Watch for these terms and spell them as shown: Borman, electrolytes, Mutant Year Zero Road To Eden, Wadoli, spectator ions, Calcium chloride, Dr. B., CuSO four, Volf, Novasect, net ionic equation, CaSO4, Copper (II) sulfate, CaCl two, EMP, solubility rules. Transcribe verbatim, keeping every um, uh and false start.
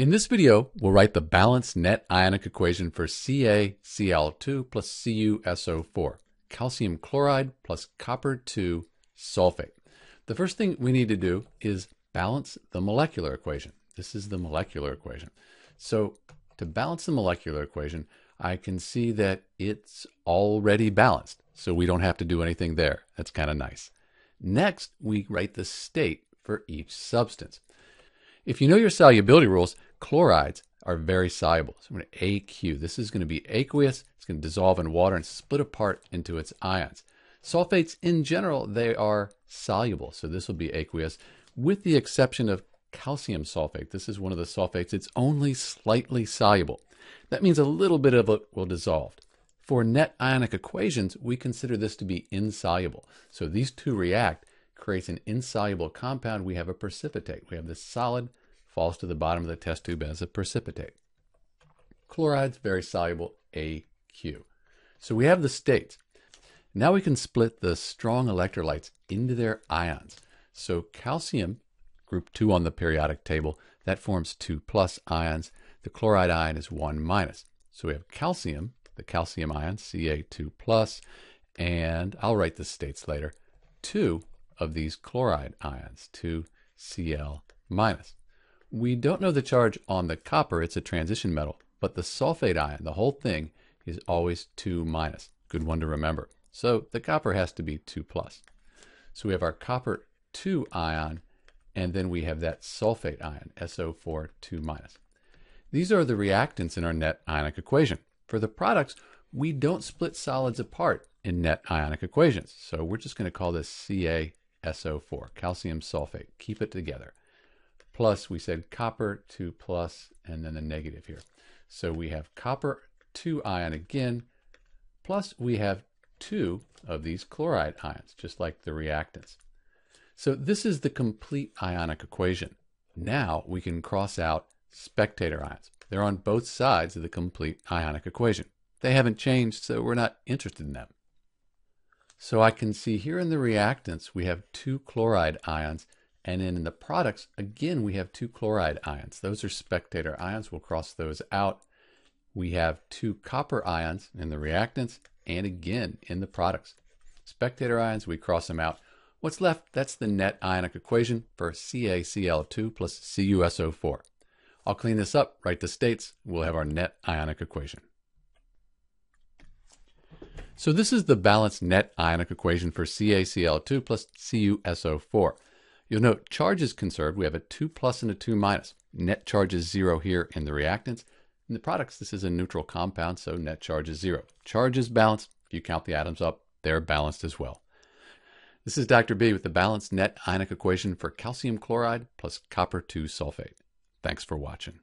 In this video, we'll write the balanced net ionic equation for CaCl two plus CuSO four, calcium chloride plus copper two sulfate. The first thing we need to do is balance the molecular equation. This is the molecular equation. So to balance the molecular equation, I can see that it's already balanced, so we don't have to do anything there. That's kind of nice. Next, we write the state for each substance. If you know your solubility rules, chlorides are very soluble. So I'm going to A Q. This is going to be aqueous. It's going to dissolve in water and split apart into its ions. Sulfates, in general, they are soluble. So this will be aqueous, with the exception of calcium sulfate. This is one of the sulfates. It's only slightly soluble. That means a little bit of it will dissolve. For net ionic equations, we consider this to be insoluble. So these two react, creates an insoluble compound. We have a precipitate. We have this solid falls to the bottom of the test tube as a precipitate. Chloride's very soluble, A Q. So we have the states. Now we can split the strong electrolytes into their ions. So calcium, group two on the periodic table, that forms two plus ions. The chloride ion is one minus. So we have calcium, the calcium ion, C a two plus, and I'll write the states later, two of these chloride ions, two C l minus. We don't know the charge on the copper, it's a transition metal, but the sulfate ion, the whole thing, is always two minus. Good one to remember. So the copper has to be two plus. So we have our copper two ion, and then we have that sulfate ion, S O four two minus. These are the reactants in our net ionic equation. For the products, we don't split solids apart in net ionic equations. So we're just going to call this C a S O four, calcium sulfate, keep it together. Plus, we said copper two plus, and then the negative here. So we have copper two ion again, plus we have two of these chloride ions, just like the reactants. So this is the complete ionic equation. Now we can cross out spectator ions. They're on both sides of the complete ionic equation. They haven't changed, so we're not interested in them. So I can see here in the reactants, we have two chloride ions, and in the products, again, we have two chloride ions. Those are spectator ions. We'll cross those out. We have two copper ions in the reactants, and again, in the products. Spectator ions, we cross them out. What's left? That's the net ionic equation for CaCl two plus CuSO four. I'll clean this up, write the states, we'll have our net ionic equation. So this is the balanced net ionic equation for CaCl two plus CuSO four. You'll note charge is conserved. We have a two plus and a two minus. Net charge is zero here in the reactants. In the products, this is a neutral compound, so net charge is zero. Charge is balanced. If you count the atoms up, they're balanced as well. This is Doctor B with the balanced net ionic equation for calcium chloride plus copper two sulfate. Thanks for watching.